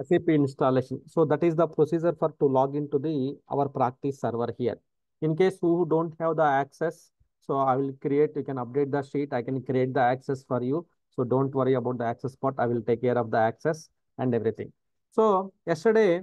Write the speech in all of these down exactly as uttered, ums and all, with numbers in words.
S A P installation. So that is the procedure for to log into the our practice server here. In case who don't have the access, so I will create, you can update the sheet, I can create the access for you. So don't worry about the access part, I will take care of the access and everything. So yesterday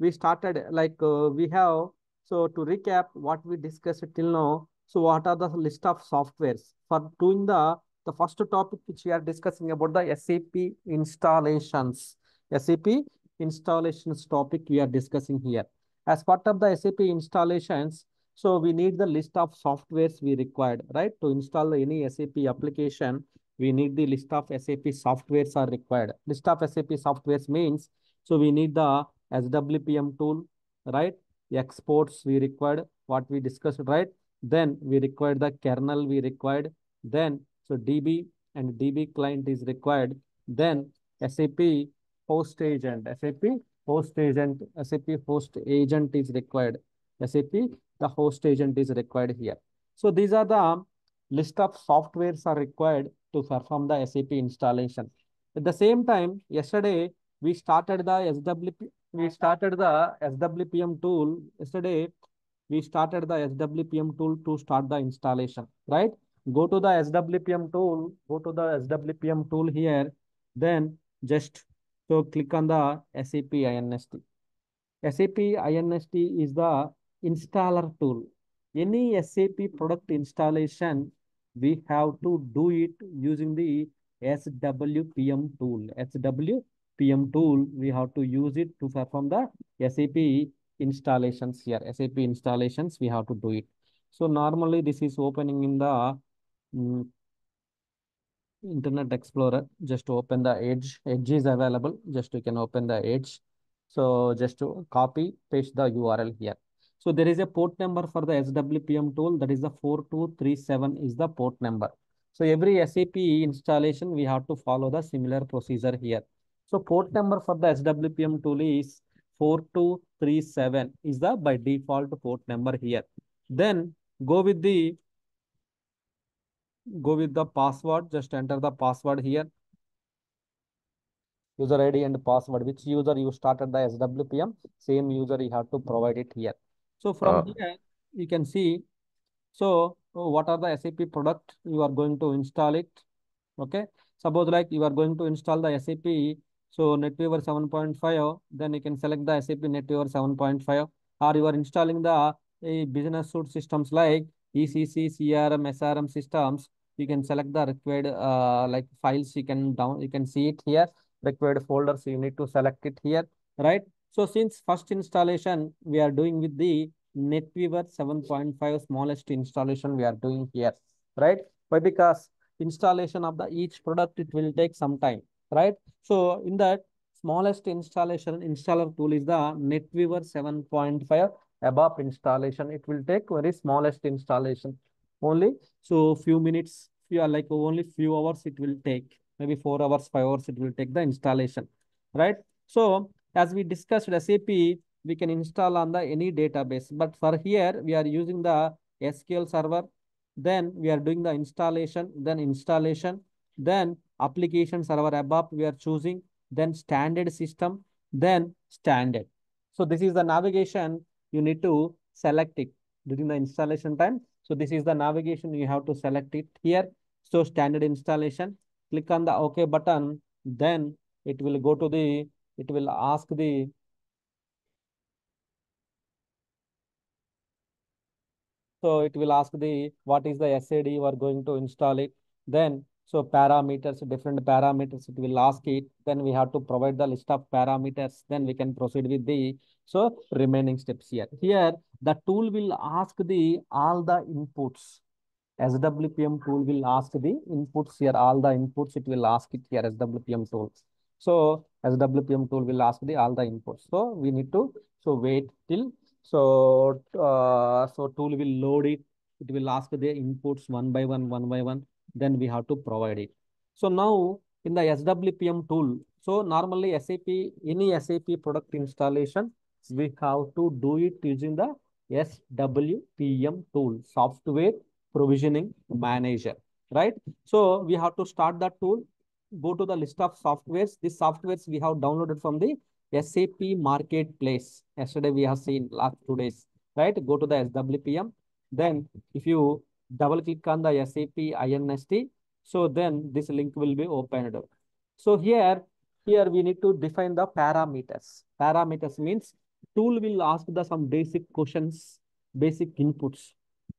we started like uh, we have, so to recap what we discussed till now. So what are the list of softwares for doing the, the first topic which we are discussing about the S A P installations. S A P installations topic we are discussing here. As part of the S A P installations, so we need the list of softwares we required, right? To install any S A P application, we need the list of S A P softwares are required. List of S A P softwares means, so we need the S W P M tool, right? Exports we required, what we discussed, right? Then we required the kernel we required. Then, so D B and D B client is required. Then SAP host agent, SAP host agent, SAP host agent is required. SAP, the host agent is required here. So these are the list of softwares are required to perform the S A P installation. At the same time, yesterday we started the S W P, we started the S W P M tool. Yesterday we started the S W P M tool to start the installation, right? Go to the S W P M tool, go to the S W P M tool here, then just so click on the SAP INST. SAP INST is the installer tool. Any S A P product installation, we have to do it using the S W P M tool. S W P M tool, we have to use it to perform the S A P installations here. S A P installations, we have to do it. So normally this is opening in the um, Internet Explorer. Just open the Edge. Edge is available. Just you can open the Edge. So just to copy, paste the U R L here. So there is a port number for the S W P M tool. That is the four two three seven is the port number. So every S A P installation, we have to follow the similar procedure here. So port number for the S W P M tool is four two three seven is the by default port number here. Then go with the go with the password. Just enter the password here. User I D and password. Which user you started the S W P M? Same user you have to provide it here. So from uh, here you can see. So what are the S A P product you are going to install it? Okay. Suppose like you are going to install the S A P. So NetWeaver seven point five, then you can select the S A P NetWeaver seven point five, or you are installing the uh, business suite systems like E C C, C R M, S R M systems. You can select the required uh, like files. You can down, you can see it here. Required folders, you need to select it here, right? So since first installation we are doing with the NetWeaver seven point five, smallest installation we are doing here, right? Why? Because installation of the each product, it will take some time, right? So in that smallest installation, installer tool is the NetWeaver seven point five above installation. It will take very smallest installation only. So few minutes, you are like only few hours it will take, maybe four hours, five hours it will take the installation, right? So as we discussed S A P, we can install on the any database, but for here we are using the S Q L server. Then we are doing the installation, then installation, then application server above we are choosing, then standard system, then standard. So this is the navigation, you need to select it during the installation time. So this is the navigation, you have to select it here. So standard installation, click on the OK button, then it will go to the, it will ask the, so it will ask the, what is the S I D you are going to install it, then so parameters, different parameters, it will ask it. Then we have to provide the list of parameters. Then we can proceed with the so remaining steps here. Here, the tool will ask the all the inputs. S W P M tool will ask the inputs here. All the inputs, it will ask it here, S W P M tool. So S W P M tool will ask the all the inputs. So we need to so wait till so uh, so tool will load it. It will ask the inputs one by one, one by one. Then we have to provide it. So now in the S W P M tool, so normally S A P, any S A P product installation, we have to do it using the S W P M tool, Software Provisioning Manager, right? So we have to start that tool. go to the list of softwares. These softwares we have downloaded from the S A P marketplace. Yesterday we have seen last two days, right? Go to the S W P M. Then if you double click on the S A P I N S T, so then this link will be opened. So here, here we need to define the parameters. Parameters means tool will ask the some basic questions, basic inputs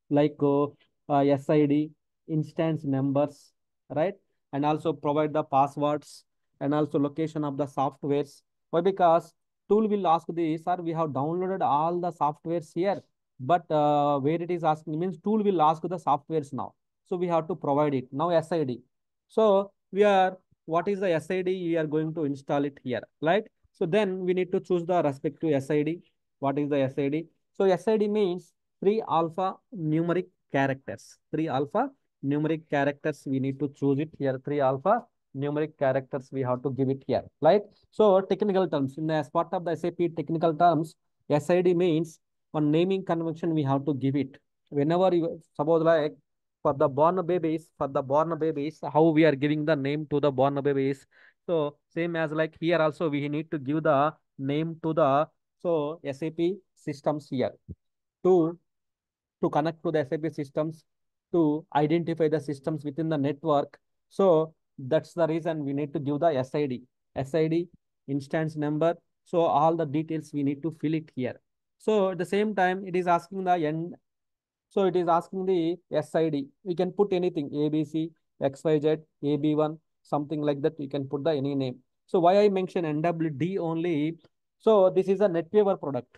like uh, uh, S I D, instance numbers, right? And also provide the passwords and also location of the softwares. Why? Because tool will ask the, sir, we have downloaded all the softwares here, but uh, where it is asking means tool will ask the softwares now. So we have to provide it. Now S I D. So we are, what is the S I D? We are going to install it here, right? So then we need to choose the respective S I D. What is the S I D? So S I D means three alpha numeric characters. Three alpha numeric characters. We need to choose it here. Three alpha numeric characters we have to give it here, right? So technical terms. In the, as part of the S A P technical terms, S I D means on naming convention we have to give it. Whenever you, suppose like for the born babies, for the born babies, how we are giving the name to the born babies. So same as like here also we need to give the name to the, so S A P systems here to, to connect to the S A P systems, to identify the systems within the network. So that's the reason we need to give the S I D. S I D, instance number. So all the details we need to fill it here. So at the same time, it is asking the end. So it is asking the S I D. We can put anything, A B C, X Y Z, A B one, something like that. We can put the any name. So why I mention N W D only? So this is a NetWeaver product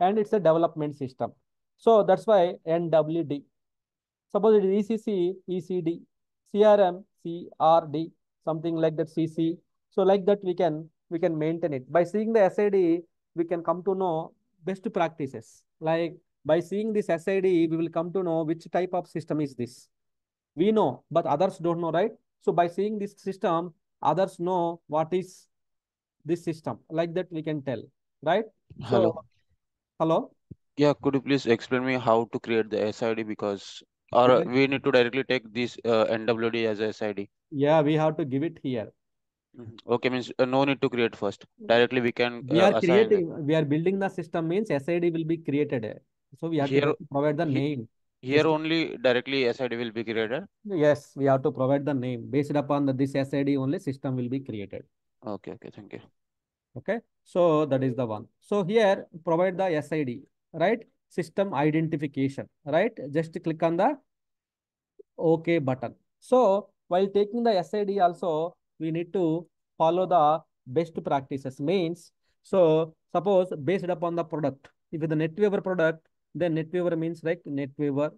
and it's a development system. So that's why N W D. Suppose it is E C C, E C D, C R M, C R D, something like that, C C. So like that we can we can maintain it. By seeing the S I D, we can come to know best practices. Like by seeing this S I D, we will come to know which type of system is this. We know, but others don't know, right? So by seeing this system, others know what is this system. Like that we can tell, right? Hello. So, hello. Yeah, could you please explain me how to create the S I D, because or okay. We need to directly take this uh, N W D as a S I D? Yeah, we have to give it here. Okay, means uh, no need to create first. Directly we can. Uh, we are creating. It. We are building the system means S I D will be created. So we have here, to provide the he, name. Here only directly S I D will be created. Yes, we have to provide the name based upon the, this S I D only system will be created. Okay. Okay. Thank you. Okay. So that is the one. So here provide the S I D, right? System identification, right? Just click on the OK button. So while taking the S I D also, we need to follow the best practices means. So suppose based upon the product, if it's the NetWeaver product, then NetWeaver means like NetWeaver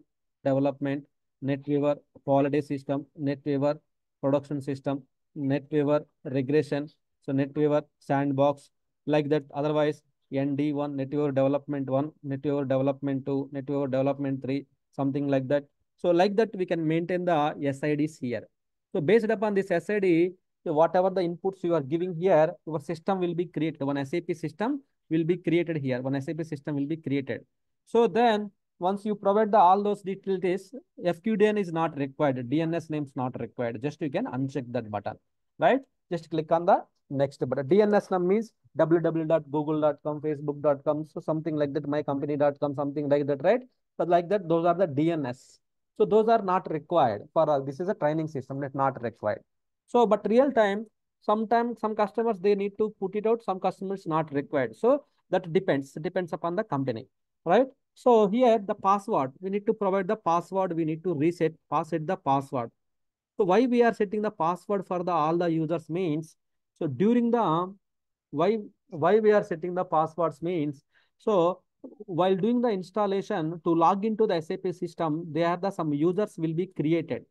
development, NetWeaver quality system, NetWeaver production system, NetWeaver regression. So NetWeaver sandbox like that. Otherwise, N D one, NetWeaver development one, NetWeaver development two, NetWeaver development three, something like that. So like that, we can maintain the S I Ds here. So based upon this S I D, so whatever the inputs you are giving here, your system will be created. One S A P system will be created here. One S A P system will be created. So then once you provide the all those details, F Q D N is not required. D N S name is not required. Just you can uncheck that button, right? Just click on the next button. D N S name means w w w dot google dot com, facebook dot com, so something like that, my company dot com, something like that, right? But like that, those are the D N S. So those are not required for uh, this is a training system that's not required. So, but real time, sometimes some customers, they need to put it out. Some customers not required. So that depends, depends upon the company, right? So here the password, we need to provide the password. We need to reset, set the password. So why we are setting the password for the all the users means, so during the, why, why we are setting the passwords means, so while doing the installation to log into the S A P system, there are the some users will be created.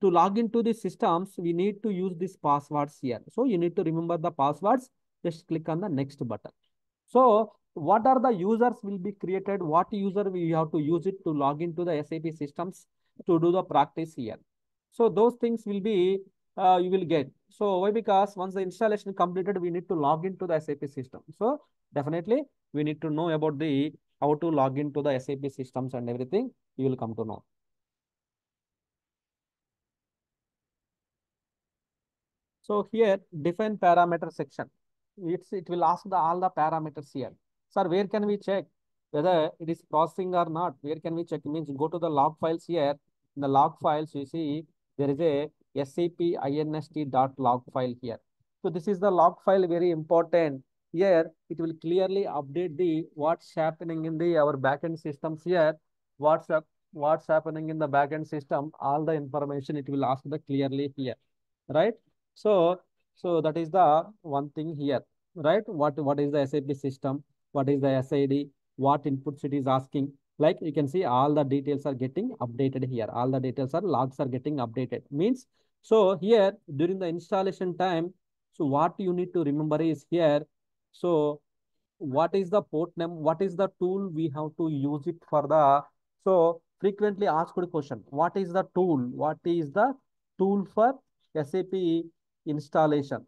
To log into the systems, we need to use these passwords here. So you need to remember the passwords. Just click on the next button. So what are the users will be created? What user we have to use it to log into the S A P systems to do the practice here. So those things will be, uh, you will get. So why? Because once the installation completed, we need to log into the S A P system. So definitely we need to know about the how to log into the S A P systems and everything. You will come to know. So here define parameter section. It's, it will ask the, all the parameters here. Sir, where can we check whether it is processing or not? Where can we check? It means go to the log files here. In the log files, you see there is a sapinst.log file here. So this is the log file, very important. Here it will clearly update the what's happening in the our backend systems here. What's up, what's happening in the backend system? All the information it will ask the clearly here, right? So so that is the one thing here, right? What what is the S A P system? What is the S I D? What inputs it is asking? Like you can see, all the details are getting updated here. All the details are logs are getting updated. Means so here during the installation time. So what you need to remember is here. So what is the port name? What is the tool we have to use it for the? So frequently asked question. What is the tool? What is the tool for S A P installation?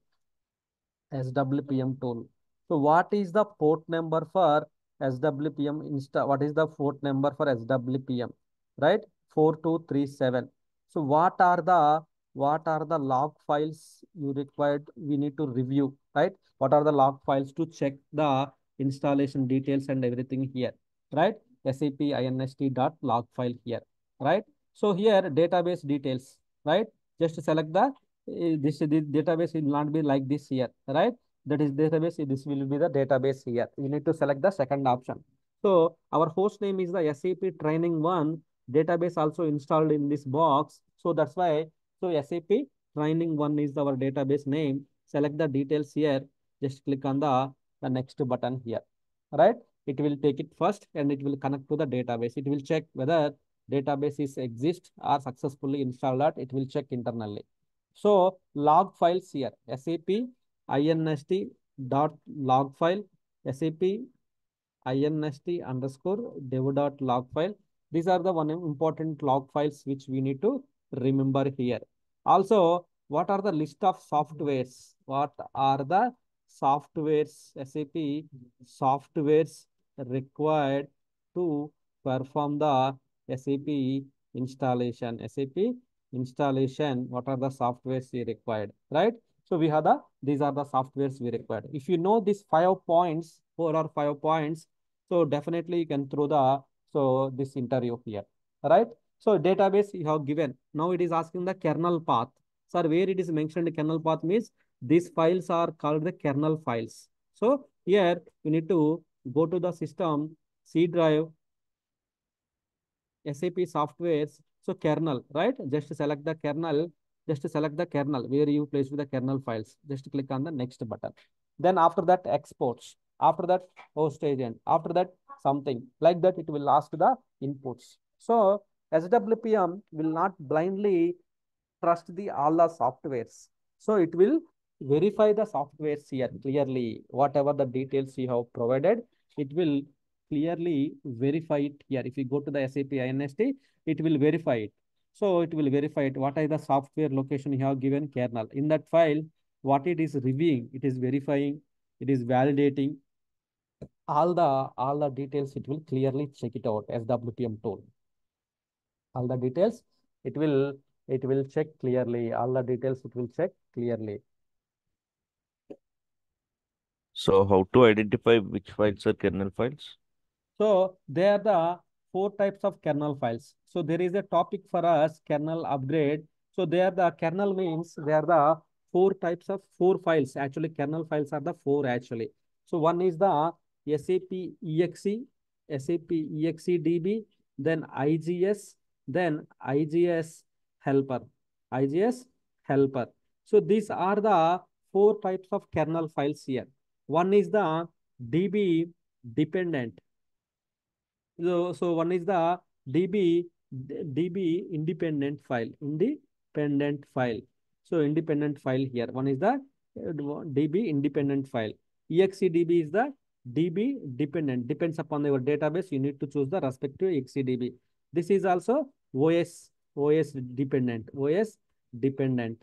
S W P M tool. So what is the port number for S W P M insta? What is the port number for S W P M? Right, four two three seven. So what are the what are the log files you required? We need to review, right? What are the log files to check the installation details and everything here, right? sapinst.log file here, right? So here database details, right? Just select the, this, this database will not be like this here, right? That is database, this will be the database here. You need to select the second option. So our host name is the S A P training one, database also installed in this box. So that's why, so S A P training one is our database name. Select the details here. Just click on the, the next button here, right? It will take it first and it will connect to the database. It will check whether database is exist or successfully installed or it will check internally. So log files here, sapinst.log file, sapinst underscore dev.log file. These are the one important log files which we need to remember here. Also, what are the list of softwares? What are the softwares, S A P softwares required to perform the S A P installation? S A P installation, what are the softwares we required, right? So we have the, these are the softwares we required. If you know these five points, four or five points, so definitely you can throw the, so this interview here, right? So database you have given. Now it is asking the kernel path. Sir, where it is mentioned kernel path means these files are called the kernel files. So here you need to go to the system, C drive, S A P softwares. So kernel, right? Just select the kernel. Just select the kernel where you place with the kernel files. Just click on the next button. Then after that exports. After that host agent. After that something like that it will ask the inputs. So S W P M will not blindly trust the all the softwares. So it will verify the softwares here clearly. Whatever the details you have provided, it will clearly verify it here. If you go to the sapinst, it will verify it. So it will verify it. What is the software location you have given kernel? In that file, what it is reviewing, it is verifying, it is validating. All the, all the details, it will clearly check it out, S W P M tool. All the details, it will, it will check clearly. All the details, it will check clearly. So how to identify which files are kernel files? So they are the four types of kernel files. So there is a topic for us, kernel upgrade. So they are the kernel means they are the four types of four files. Actually, kernel files are the four actually. So one is the SAP EXE, SAP EXE D B, then I G S, then I G S helper, I G S helper. So these are the four types of kernel files here. One is the D B dependent. So, so one is the D B, D B independent file, independent file. So independent file here. One is the D B independent file. E X C D B is the D B dependent. Depends upon your database. You need to choose the respective E X C D B. This is also O S. O S dependent, O S dependent,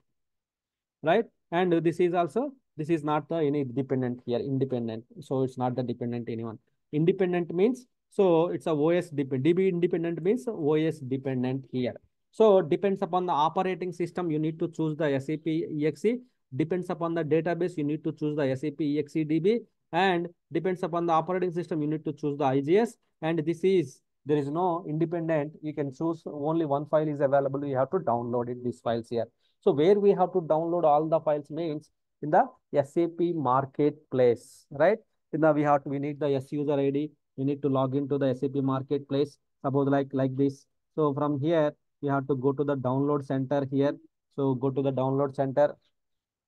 right? And this is also, this is not the any dependent here, independent. So it's not the dependent anyone. Independent means, so it's a O S dependent, D B independent means O S dependent here. So depends upon the operating system, you need to choose the SAP EXE Depends upon the database, you need to choose the S A P E X E D B, and depends upon the operating system, you need to choose the I G S. And this is, there is no independent, you can choose only one file is available, you have to download it, these files here. So where we have to download all the files means in the S A P marketplace, right? In the, we have to, we need the S user I D, you need to log into the S A P marketplace, suppose like, like this. So from here, you have to go to the download center here. So go to the download center.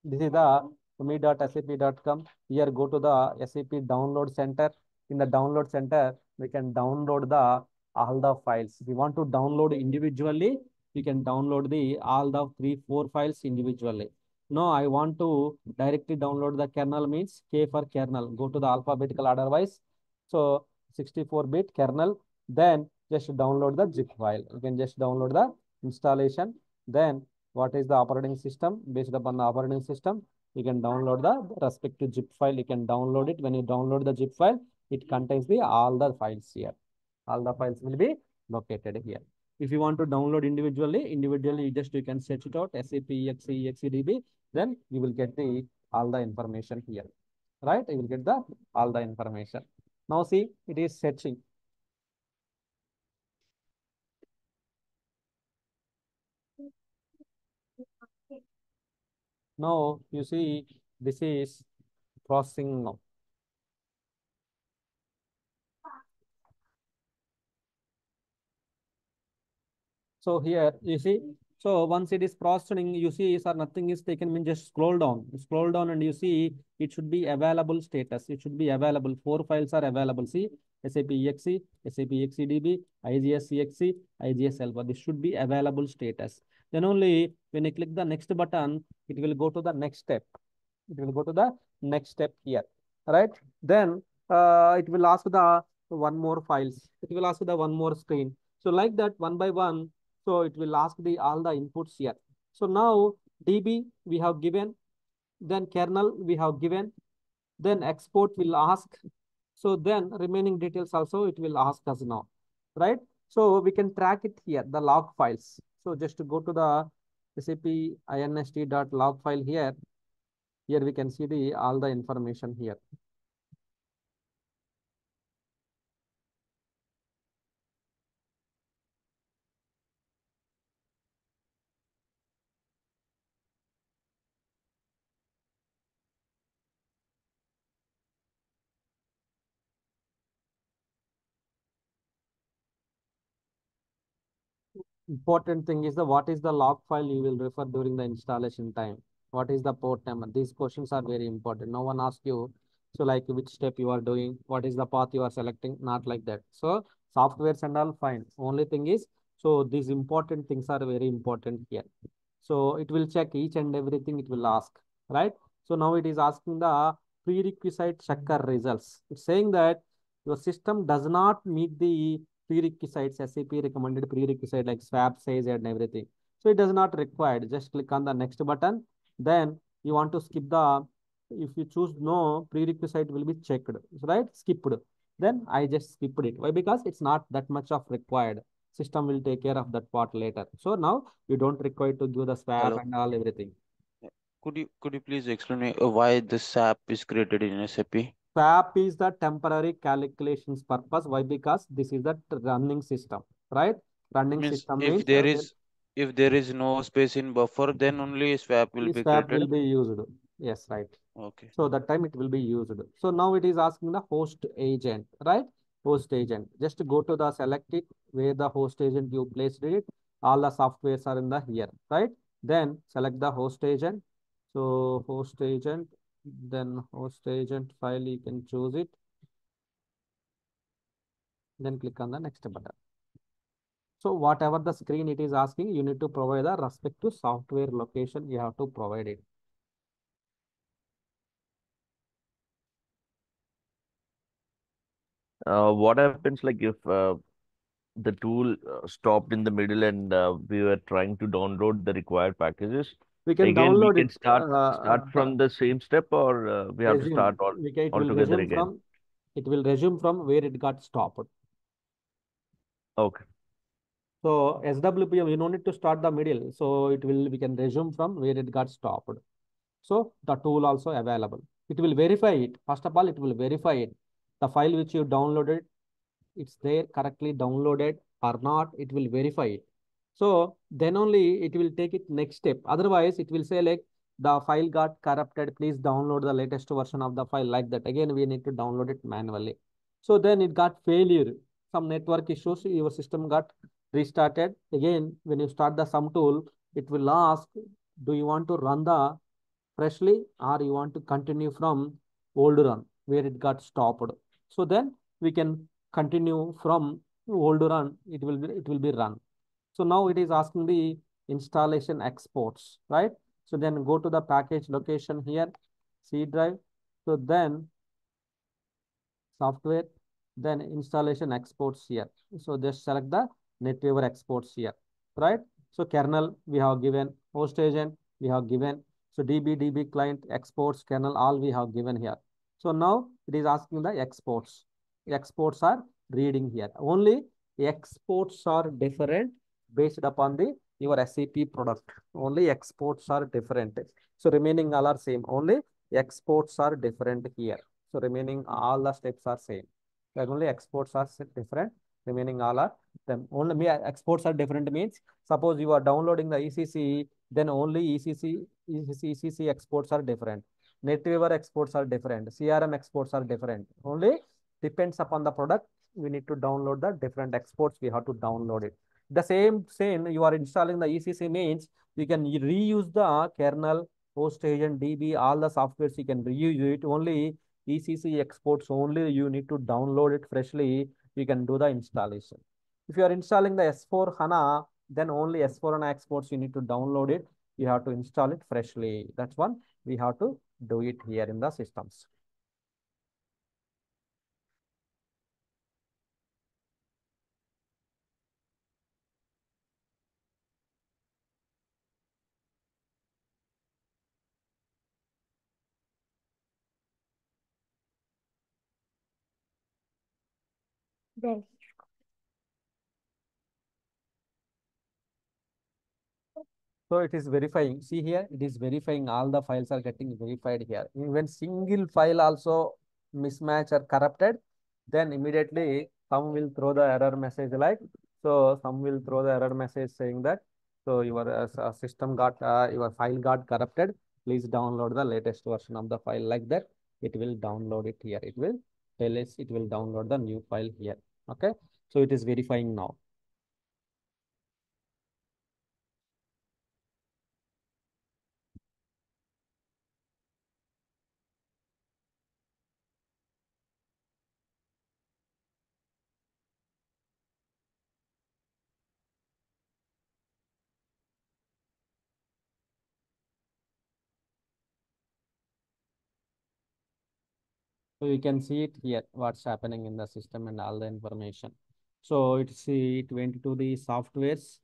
This is the me dot S A P dot com. Here go to the S A P download center. In the download center, we can download the all the files. If you want to download individually, you can download the all the three, four files individually. No, I want to directly download the kernel means K for kernel. Go to the alphabetical order wise. So sixty-four bit kernel. Then just download the zip file. You can just download the installation. Then what is the operating system? Based upon the operating system, you can download the respective zip file. You can download it. When you download the zip file, it contains the all the files here. All the files will be located here. If you want to download individually, individually, you just you can search it out, S A P E X E, E X E D B, then you will get the all the information here, right? You will get the all the information. Now see, it is searching. Now you see, this is processing now. So here you see, so once it is processing, you see, sir, nothing is taken, means just scroll down, scroll down and you see, it should be available status. It should be available. Four files are available. See, S A P E X E, S A P E X E D B, I G S E X E, I G S helper. This should be available status. Then only when you click the next button, it will go to the next step. It will go to the next step here, right? Then uh, it will ask the one more files. It will ask the one more screen. So like that, one by one. So it will ask the all the inputs here. So now D B we have given, then kernel we have given, then export will ask. So then remaining details also it will ask us now, right? So we can track it here, the log files. So just to go to the S A P inst dot log file here. Here we can see the all the information here. Important thing is the what is the log file you will refer during the installation time. What is the port number? These questions are very important. No one asks you, so like which step you are doing, what is the path you are selecting, not like that. So softwares and all fine. Only thing is, so these important things are very important here. So it will check each and everything it will ask, right? So now it is asking the prerequisite checker results. It's saying that your system does not meet the prerequisites, S A P recommended prerequisite like swap size and everything. So it does not required. Just click on the next button. Then you want to skip the, if you choose no, prerequisite will be checked, right? Skipped. Then I just skipped it. Why? Because it's not that much of required. System will take care of that part later. So now you don't require to do the swap. Hello. And all everything. Could you, could you please explain me why the S A P is created in S A P? S A P is the temporary calculations purpose. Why? Because this is the running system, right? Running means system. If means there is, if there is no space in buffer, then only S W A P will be created. S W A P will be used. Yes, right. Okay. So that time it will be used. So now it is asking the host agent, right? Host agent. Just go to the select it where the host agent you placed it. All the softwares are in the here, right? Then select the host agent. So host agent. Then host agent file, you can choose it. Then click on the next button. So whatever the screen it is asking, you need to provide the respective software location. You have to provide it. Uh, what happens like if uh, the tool uh, stopped in the middle and uh, we were trying to download the required packages? We can again, download we can it. Start, uh, start from the same step or uh, we have resume. To start all, can, all together again. From, it will resume from where it got stopped. Okay. So S W P M, you don't need to start the middle. So it will, we can resume from where it got stopped. So the tool also available. It will verify it. First of all, it will verify it. The file which you downloaded, it's there correctly downloaded or not, it will verify it. So then only it will take it next step. Otherwise, it will say like the file got corrupted. Please download the latest version of the file like that. Again, we need to download it manually. So then it got failure. Some network issues, your system got restarted. Again, when you start the sum tool, it will ask, do you want to run the freshly or you want to continue from old run where it got stopped? So then we can continue from old run. It will be, it will be run. So now it is asking the installation exports, right? So then go to the package location here, C drive. So then software, then installation exports here. So just select the NetWeaver exports here, right? So kernel, we have given, host agent, we have given. So D B, D B client, exports, kernel, all we have given here. So now it is asking the exports. Exports are reading here. Only exports are different based upon the your S A P product. Only exports are different. So remaining all are same. Only exports are different here. So remaining all the steps are same. Like only exports are different. Remaining all are them. Only exports are different means suppose you are downloading the E C C, then only E C C, E C C, E C C exports are different. NetWeaver exports are different. C R M exports are different. Only depends upon the product. We need to download the different exports. We have to download it. The same, same you are installing the E C C means you can reuse the kernel, host agent, D B, all the softwares you can reuse it. Only E C C exports only you need to download it freshly. You can do the installation. If you are installing the S four HANA, then only S four HANA exports you need to download it. You have to install it freshly. That's one we have to do it here in the systems. Yes. So it is verifying. See here, it is verifying. All the files are getting verified here. Even single file also mismatch or corrupted, then immediately some will throw the error message like, so some will throw the error message saying that, so your uh, system got, uh, your file got corrupted. Please download the latest version of the file like that. It will download it here. It will tell us, it will download the new file here. Okay, so it is verifying now. So you can see it here, what's happening in the system and all the information. So it see it went to the softwares,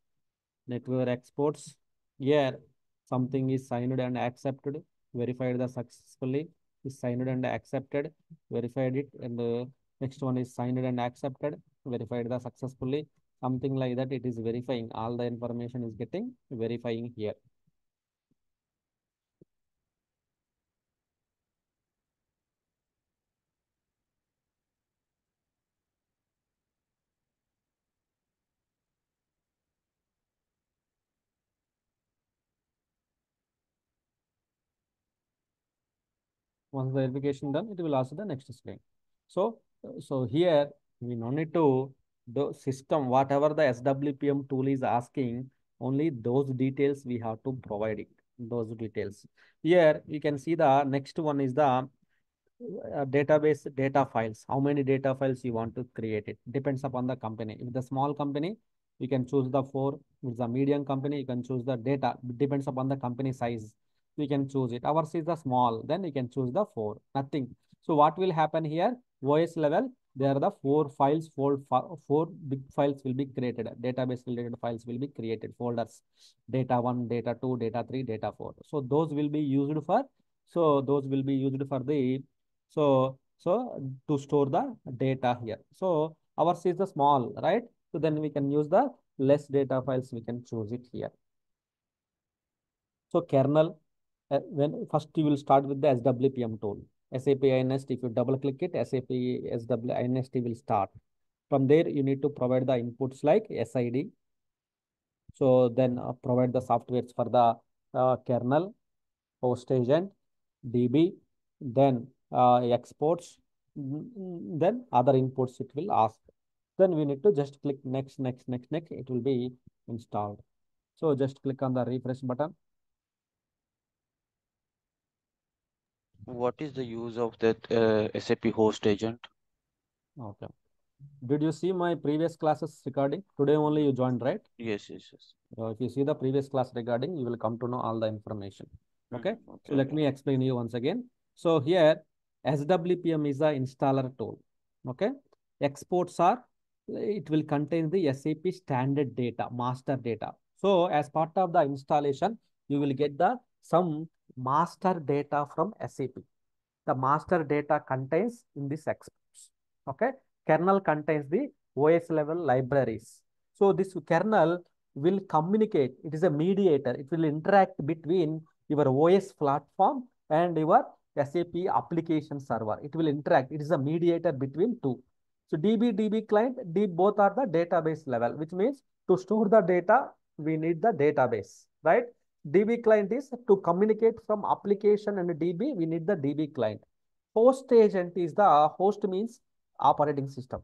NetWeaver exports. Here, something is signed and accepted, verified the successfully, is signed and accepted, verified it, and the next one is signed and accepted, verified the successfully, something like that. It is verifying. All the information is getting verifying here. Once the verification done, it will ask the next screen. So, so here we no need to the system, whatever the S W P M tool is asking, only those details we have to provide it. Those details. Here you can see the next one is the uh, database data files. How many data files you want to create it depends upon the company. If the small company, you can choose the four. If the medium company, you can choose the data. It depends upon the company size. We can choose it. Ours is the small, then you can choose the four, nothing. So what will happen here, O S level, there are the four files, four, four big files will be created, database related files will be created, folders, data one, data two, data three, data four. So those will be used for, so those will be used for the, so, so to store the data here. So ours is the small, right? So then we can use the less data files, we can choose it here. So kernel, uh, when first you will start with the S W P M tool. SAP INST, if you double click it, SAP SWINST will start. From there, you need to provide the inputs like S I D. So then uh, provide the softwares for the uh, kernel, host agent, D B, then uh, exports, then other inputs it will ask. Then we need to just click next, next, next, next. It will be installed. So just click on the refresh button. What is the use of that uh, S A P host agent? Okay. Did you see my previous classes regarding? Today only you joined, right? Yes, yes, yes. So if you see the previous class regarding, you will come to know all the information. Okay. Mm, okay. So let me explain you once again. So here, S W P M is an installer tool. Okay. Exports are, it will contain the S A P standard data, master data. So as part of the installation, you will get the some master data from S A P. The master data contains in this exports. Okay. Kernel contains the O S level libraries. So this kernel will communicate. It is a mediator. It will interact between your O S platform and your S A P application server. It will interact. It is a mediator between two. So D B, D B client, D, both are the database level, which means to store the data, we need the database, right? D B client is to communicate from application and D B, we need the D B client. Host agent is the, host means operating system,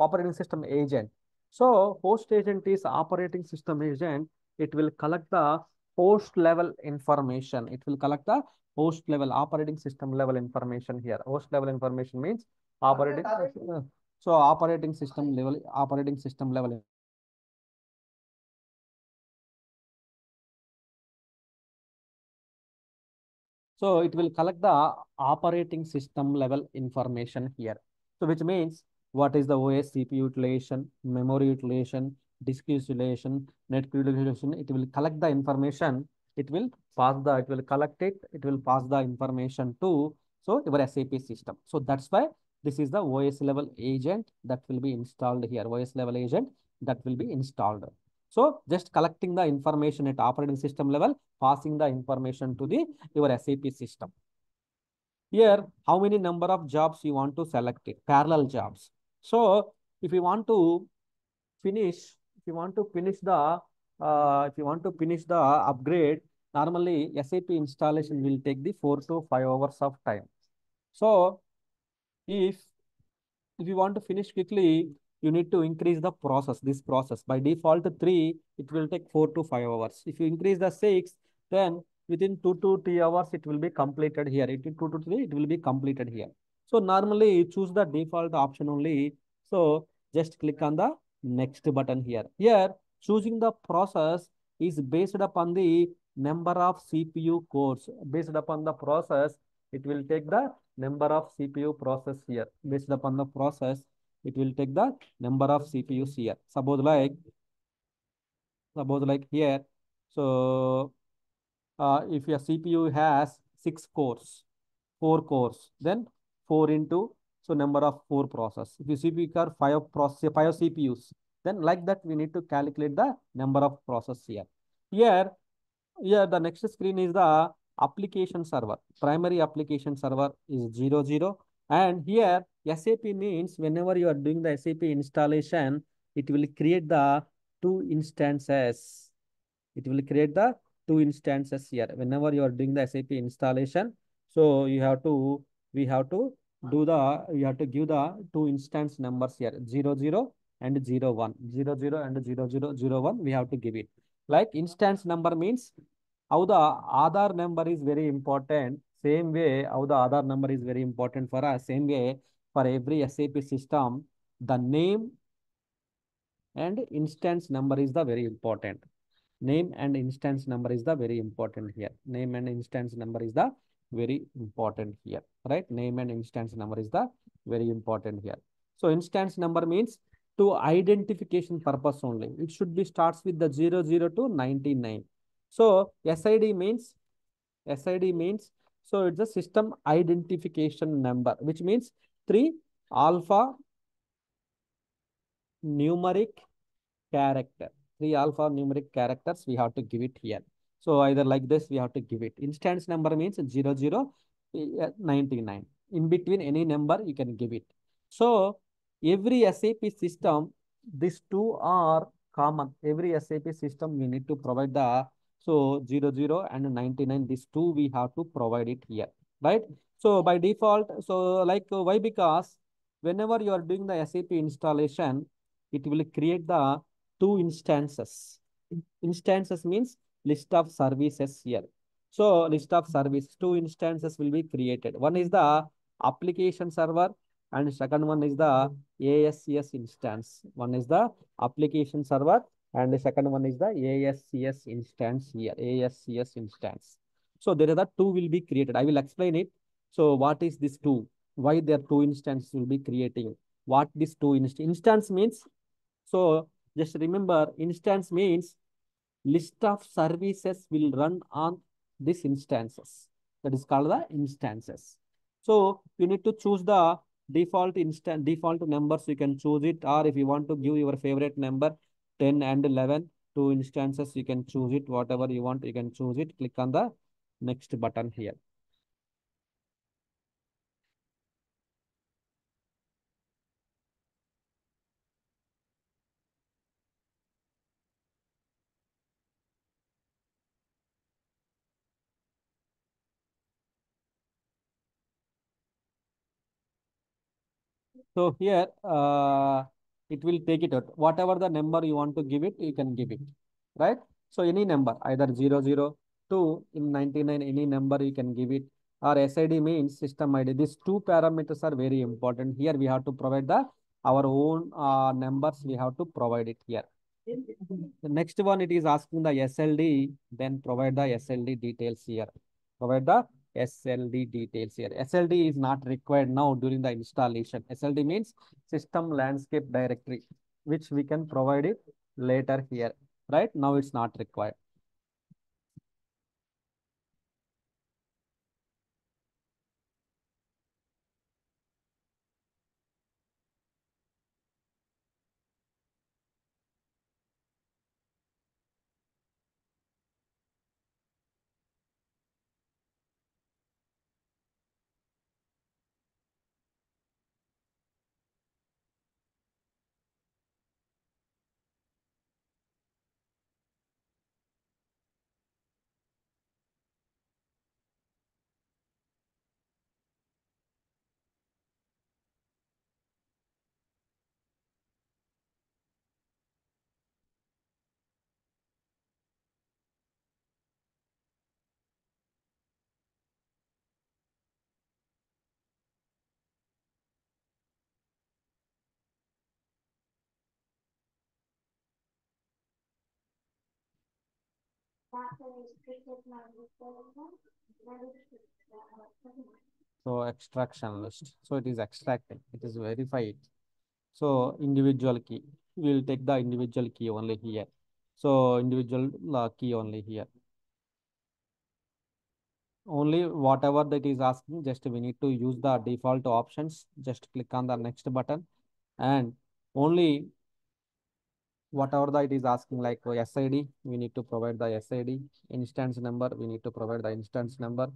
operating system agent. So host agent is operating system agent. It will collect the host level information. It will collect the host level, operating system level information here. Host level information means operating. So operating system level, operating system level. So it will collect the operating system level information here. So which means what is the O S, C P U utilization, memory utilization, disk utilization, net utilization. It will collect the information. It will pass the, it will collect it. It will pass the information to, so your S A P system. So that's why this is the O S level agent that will be installed here. O S level agent that will be installed. So just collecting the information at operating system level, passing the information to the your S A P system. Here, how many number of jobs you want to select it? Parallel jobs. So if you want to finish, if you want to finish the, uh, if you want to finish the upgrade, normally S A P installation will take the four to five hours of time. So If, if you want to finish quickly, you need to increase the process, this process. By default three, it will take four to five hours. If you increase the six, then within two to three hours, it will be completed here. It will, two to three, it will be completed here. So normally you choose the default option only. So just click on the next button here. Here, choosing the process is based upon the number of C P U cores. Based upon the process, it will take the number of C P U process here. Based upon the process, it will take the number of C P Us here. Suppose like, suppose like here. So uh, if your C P U has six cores, four cores, then four into, so number of four process. If your C P U car five process, five C P Us, then like that we need to calculate the number of process here. Here, here the next screen is the application server. Primary application server is zero zero, and here S A P means whenever you are doing the S A P installation, it will create the two instances. It will create the two instances here whenever you are doing the S A P installation. So you have to, we have to do the, you have to give the two instance numbers here, zero zero and zero one, zero zero and zero zero zero one. We have to give it like instance number means. How the Aadhaar number is very important, same way how the Aadhaar number is very important for us, same way for every S A P system, the name and instance number is the very important. Name and instance number is the very important here. Name and instance number is the very important here, right? Name and instance number is the very important here. So instance number means to identification purpose only. It should be starts with the zero zero to ninety-nine. So S I D means, S I D means, so it's a system identification number, which means three alpha numeric character, three alpha numeric characters we have to give it here. So either like this, we have to give it. Instance number means zero zero ninety-nine. In between any number, you can give it. So every S A P system, these two are common. Every S A P system, we need to provide the, so zero zero and ninety-nine, these two we have to provide it here, right? So by default, so like why? Because whenever you are doing the S A P installation, it will create the two instances. Instances means list of services here. So list of services, two instances will be created. One is the application server and second one is the A S C S instance. One is the application server and the second one is the A S C S instance here, A S C S instance. So there are the two will be created. I will explain it. So what is this two? Why there are two instances will be creating? What this two inst instance means? So just remember, instance means list of services will run on these instances. That is called the instances. So you need to choose the default instant default numbers. You can choose it, or if you want to give your favorite number, ten and eleven, two instances, you can choose it. Whatever you want, you can choose it. Click on the next button here. So here, uh, it will take it out. Whatever the number you want to give it, you can give it, right? So any number, either zero zero two in ninety-nine, any number you can give it. Or S I D means system I D. These two parameters are very important. Here we have to provide the our own uh, numbers. We have to provide it here. The next one, it is asking the S L D. Then provide the S L D details here. Provide the S L D details here. S L D is not required now during the installation. S L D means system landscape directory, which we can provide it later here. Right now, it's not required. So extraction list. So it is extracting. It is verified. So individual key. We will take the individual key only here. So individual key only here. Only whatever that is asking, just we need to use the default options. Just click on the next button and only whatever that it is asking, like S I D, we need to provide the S I D. Instance number, we need to provide the instance number.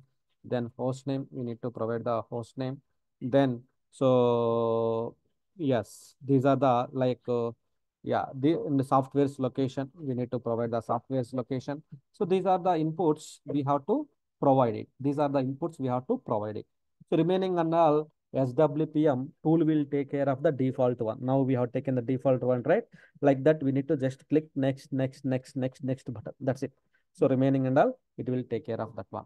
Then host name, we need to provide the host name. Then, so, yes, these are the, like, uh, yeah, the, in the software's location, we need to provide the software's location. So these are the inputs we have to provide it. These are the inputs we have to provide it. So remaining and all, S W P M tool will take care of the default one. Now we have taken the default one, right? Like that, we need to just click next, next, next, next, next button. That's it. So remaining and all, it will take care of that one.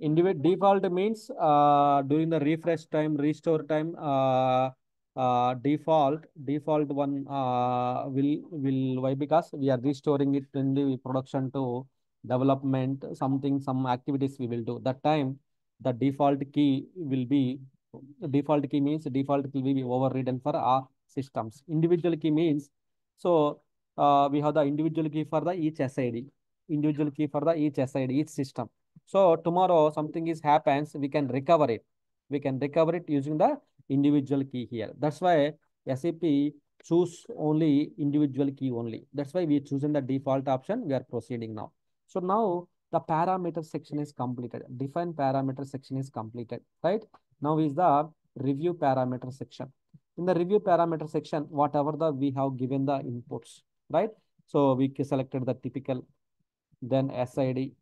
Individual default means uh, during the refresh time, restore time, uh, uh, default, default one uh, will, will, why? Because we are restoring it in the production to development, something, some activities we will do. That time, the default key will be, default key means default key will be overridden for our systems. Individual key means, so uh, we have the individual key for the each S I D, individual key for the each S I D, each system. So tomorrow something is happens, we can recover it. We can recover it using the individual key here. That's why S A P choose only individual key only. That's why we chosen the default option. We are proceeding now. So now the parameter section is completed. Define parameter section is completed, right? Now is the review parameter section. In the review parameter section, whatever the we have given the inputs, right? So we selected the typical, then S I D,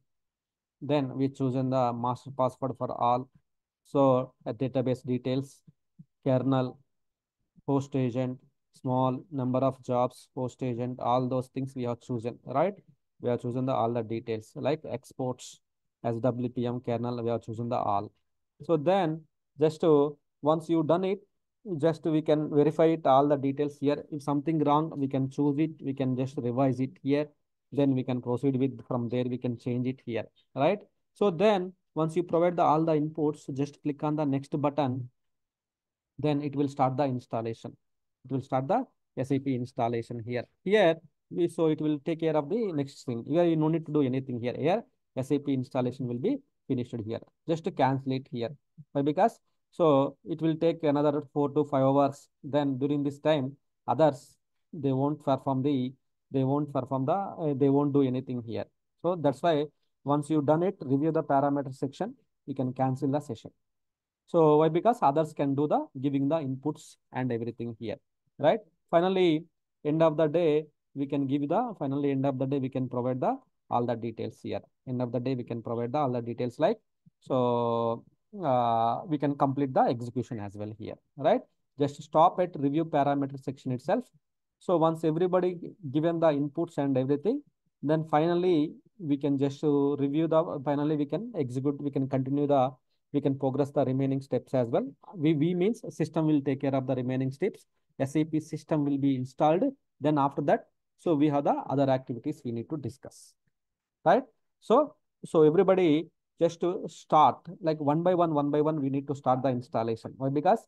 then we chosen the master password for all. So uh, database details, kernel, host agent, small number of jobs, host agent, all those things we have chosen, right? We have chosen the all the details like exports, S W P M, kernel, we have chosen the all. So then just to, once you done it, just we can verify it all the details here. If something wrong, we can choose it. We can just revise it here. Then we can proceed with from there. We can change it here, right? So then once you provide the all the inputs, just click on the next button. Then it will start the installation. It will start the S A P installation here. Here, we, so it will take care of the next thing. Here you no need to do anything here. Here S A P installation will be finished here. Just to cancel it here. Why? Because so it will take another four to five hours. Then during this time, others, they won't perform the, they won't perform the, uh, they won't do anything here. So that's why once you've done it, review the parameter section, you can cancel the session. So why? Because others can do the giving the inputs and everything here, right? Finally, end of the day, we can give the, finally end of the day, we can provide the, all the details here. End of the day, we can provide the, all the details like, so, Uh, we can complete the execution as well here, right? Just stop at review parameter section itself. So once everybody given the inputs and everything, then finally we can just uh, review the, finally we can execute, we can continue the, we can progress the remaining steps as well. We, we means system will take care of the remaining steps. S A P system will be installed. Then after that, so we have the other activities we need to discuss, right? So, so everybody, just to start like one by one, one by one, we need to start the installation. Why? Because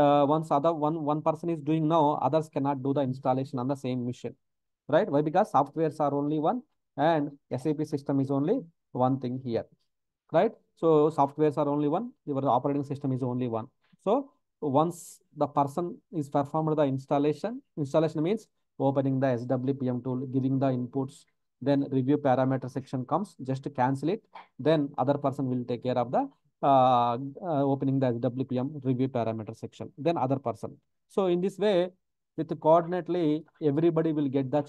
uh, once other one one person is doing now, others cannot do the installation on the same mission, right? Why? Because softwares are only one and S A P system is only one thing here, right? So softwares are only one, your operating system is only one. So once the person is performed the installation, installation means opening the S W P M tool, giving the inputs, then review parameter section comes, just to cancel it. Then other person will take care of the uh, uh, opening the S W P M review parameter section, then other person. So in this way, with coordinately, everybody will get that